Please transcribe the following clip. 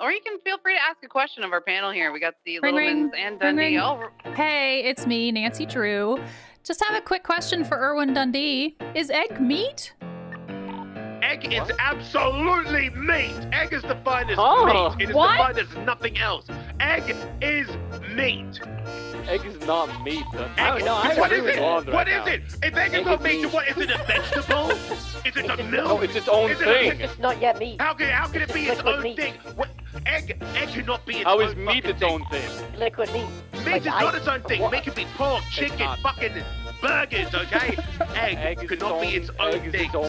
Or you can feel free to ask a question of our panel here. We got the Littlevins and Dundee. Oh. Hey, it's me, Nancy Drew. Just have a quick question for Irwin Dundee. Is egg meat? Egg is absolutely meat. Egg is defined as meat. It is defined as nothing else. Egg is meat. Egg is not meat. What is it? If egg is not meat, what is it? A vegetable? Is it a milk? No, it's its own thing. It's not yet meat. How can it be its own thing? What? Egg should not be its own thing. How is meat its own thing? Liquid meat. Meat is not its own thing. Meat can be pork, chicken, fucking burgers, okay? Egg could not be its own thing.